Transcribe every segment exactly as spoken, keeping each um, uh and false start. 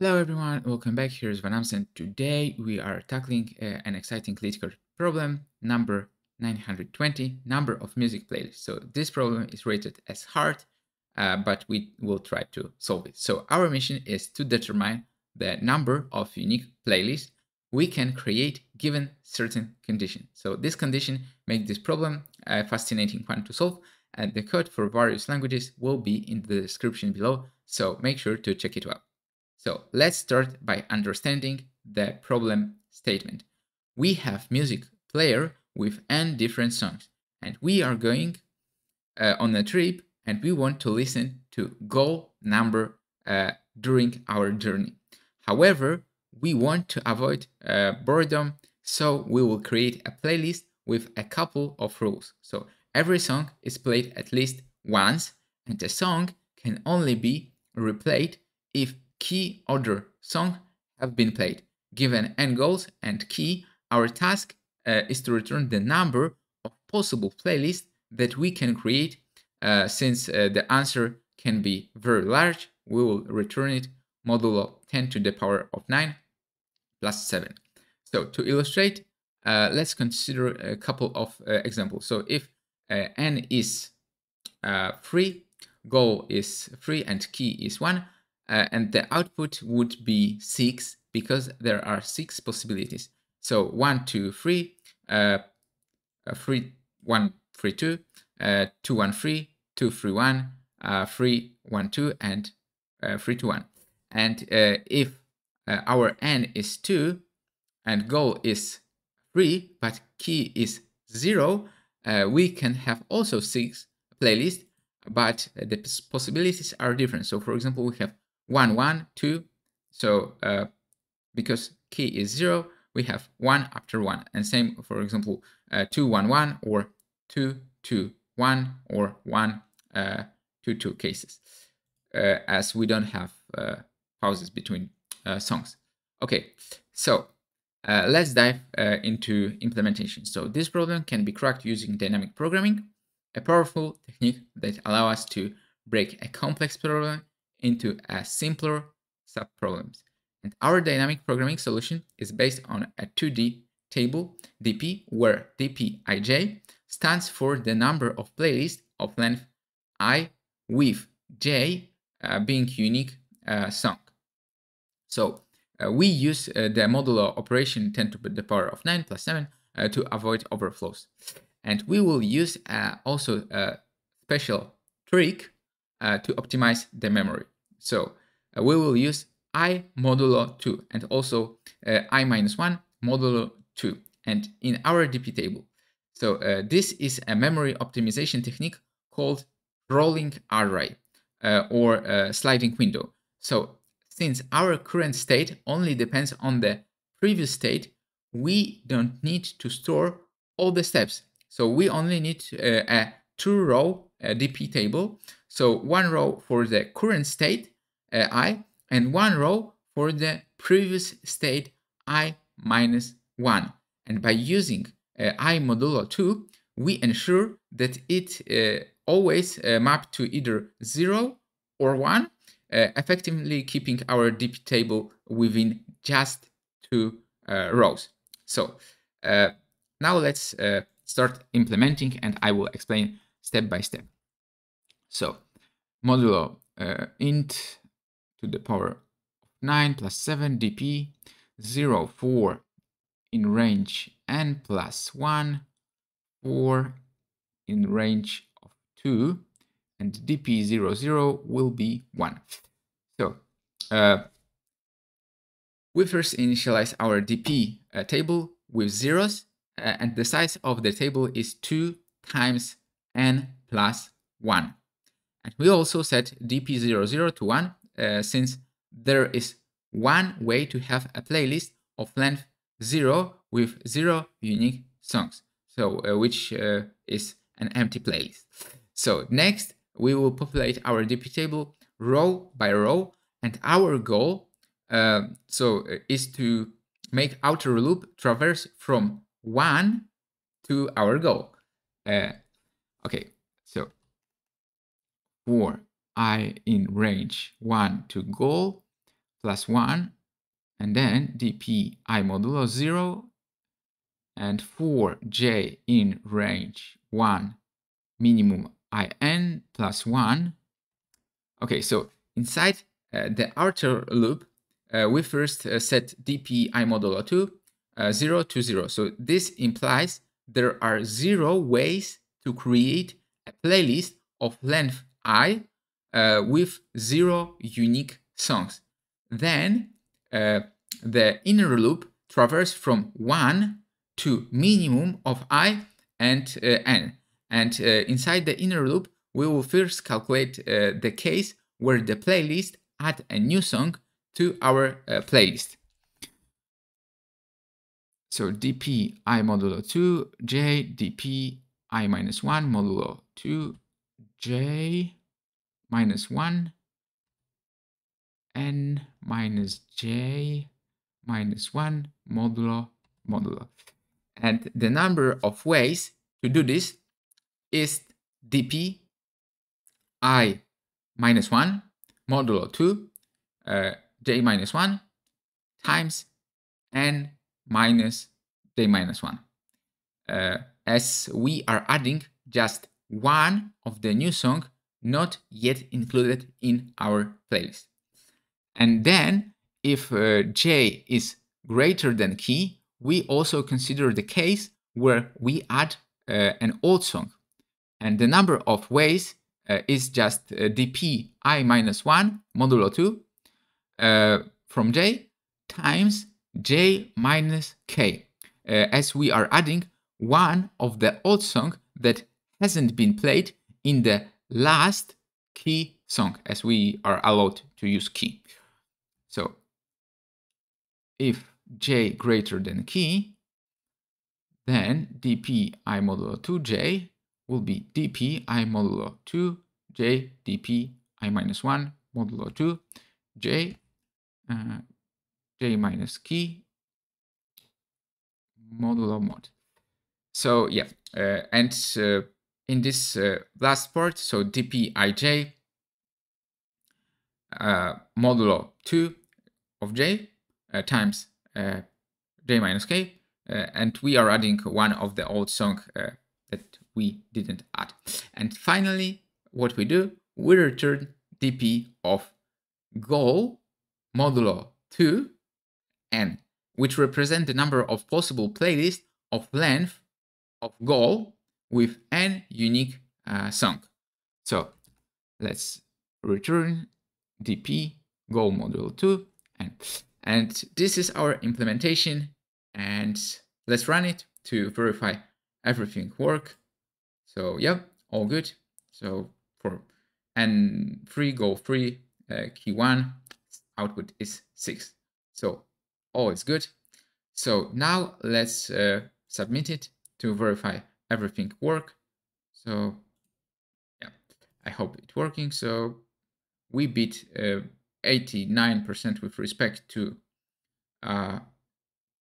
Hello everyone, welcome back. Here is Van Amsen. Today we are tackling uh, an exciting LeetCode problem, number nine hundred twenty, number of music playlists. So this problem is rated as hard, uh, but we will try to solve it. So our mission is to determine the number of unique playlists we can create given certain condition. So this condition makes this problem a fascinating one to solve, and the code for various languages will be in the description below, so make sure to check it out. So let's start by understanding the problem statement. We have music player with n different songs, and we are going uh, on a trip, and we want to listen to goal number uh, during our journey. However, we want to avoid uh, boredom, so we will create a playlist with a couple of rules. So every song is played at least once, and a song can only be replayed if key order song have been played. Given n goals and key, our task uh, is to return the number of possible playlists that we can create. Uh, since uh, the answer can be very large, we will return it modulo ten to the power of nine plus seven. So to illustrate, uh, let's consider a couple of uh, examples. So if uh, n is uh, three, goal is three, and key is one, Uh, and the output would be six, because there are six possibilities. So one, two, three, uh, three, one, three, two, uh, two, one, three, two, three, one, uh, three, one, two, and uh, three, two, one. And uh, if uh, our n is two and goal is three, but key is zero, uh, we can have also six playlists, but the possibilities are different. So for example, we have one, one, two. So uh, because key is zero, we have one after one. And same, for example, uh, two, one, one, or two, two, one, or one, uh, two, two cases, uh, as we don't have uh, pauses between uh, songs. Okay, so uh, let's dive uh, into implementation. So this problem can be cracked using dynamic programming, a powerful technique that allows us to break a complex problem into a simpler subproblems. And our dynamic programming solution is based on a two D table D P, where D P I J stands for the number of playlists of length I, with J uh, being unique uh, song. So uh, we use uh, the modulo operation ten to the power of nine plus seven uh, to avoid overflows. And we will use uh, also a special trick uh, to optimize the memory. So uh, we will use I modulo two, and also uh, I minus one modulo two, and in our D P table. So uh, this is a memory optimization technique called rolling array uh, or uh, sliding window. So since our current state only depends on the previous state, we don't need to store all the steps. So we only need uh, a two-row uh, D P table. So one row for the current state, uh, I, and one row for the previous state, I minus one. And by using uh, I modulo two, we ensure that it uh, always uh, maps to either zero or one, uh, effectively keeping our D P table within just two uh, rows. So uh, now let's uh, start implementing, and I will explain step by step. So modulo uh, int to the power of nine plus seven dp zero four in range n plus one, four in range of two, and dp zero zero will be one. So uh, we first initialize our dp uh, table with zeros. Uh, and the size of the table is two times n plus one. And we also set D P zero zero to one, uh, since there is one way to have a playlist of length zero with zero unique songs, so uh, which uh, is an empty playlist. So next, we will populate our D P table row by row, and our goal uh, so is to make outer loop traverse from one to our goal. Uh, okay, so for I in range one to goal plus one, and then dpi modulo zero, and for j in range one minimum in plus one. Okay, so inside uh, the outer loop, uh, we first uh, set dpi modulo two, uh, zero to zero. So this implies there are zero ways to create a playlist of length I uh, with zero unique songs. Then uh, the inner loop traverses from one to minimum of I and uh, n. And uh, inside the inner loop, we will first calculate uh, the case where the playlist add a new song to our uh, playlist. So dpi modulo two, j, dp I minus one modulo two, j minus one, n minus j minus one modulo modulo. And the number of ways to do this is dp I minus one modulo two, uh, j minus one times n minus j minus one. Uh, as we are adding just one of the new song not yet included in our playlist. And then if uh, j is greater than k, we also consider the case where we add uh, an old song. And the number of ways Uh, is just uh, dp I minus one modulo two uh, from j times j minus k, uh, as we are adding one of the old song that hasn't been played in the last key song, as we are allowed to use key. So if j greater than k, then dp I modulo two j will be dp I modulo two j dp I minus one modulo two j uh, j minus k modulo mod. So yeah, uh, and uh, in this uh, last part, so dp ij uh, modulo two of j uh, times uh, j minus k, uh, and we are adding one of the old song uh, that we didn't add. And finally, what we do, we return dp of goal modulo two n, which represent the number of possible playlists of length of goal with n unique uh, song. So let's return dp goal modulo two n. And this is our implementation, and let's run it to verify everything work. So yeah, all good. So for N three, goal three, uh, key one, output is six. So all is good. So now let's uh, submit it to verify everything work. So yeah, I hope it's working. So we beat eighty-nine percent uh, with respect to uh,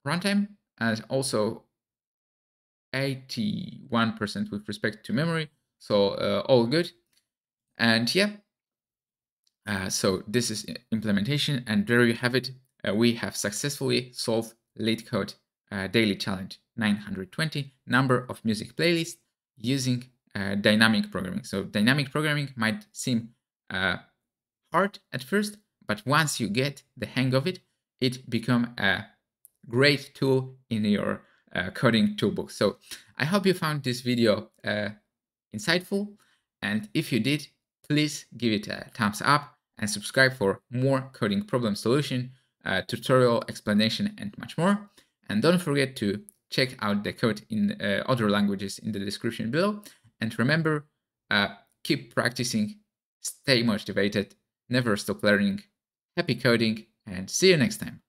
runtime, and also eighty-one percent with respect to memory. So uh, all good. And yeah, uh, so this is implementation, and there you have it. Uh, we have successfully solved LeetCode uh, daily challenge nine hundred twenty, number of music playlists using uh, dynamic programming. So dynamic programming might seem uh, hard at first, but once you get the hang of it, it becomes a great tool in your Uh, coding toolbook. So I hope you found this video uh, insightful, and if you did, please give it a thumbs up and subscribe for more coding problem solution, uh, tutorial, explanation, and much more. And don't forget to check out the code in uh, other languages in the description below. And remember, uh, keep practicing, stay motivated, never stop learning. Happy coding, and see you next time.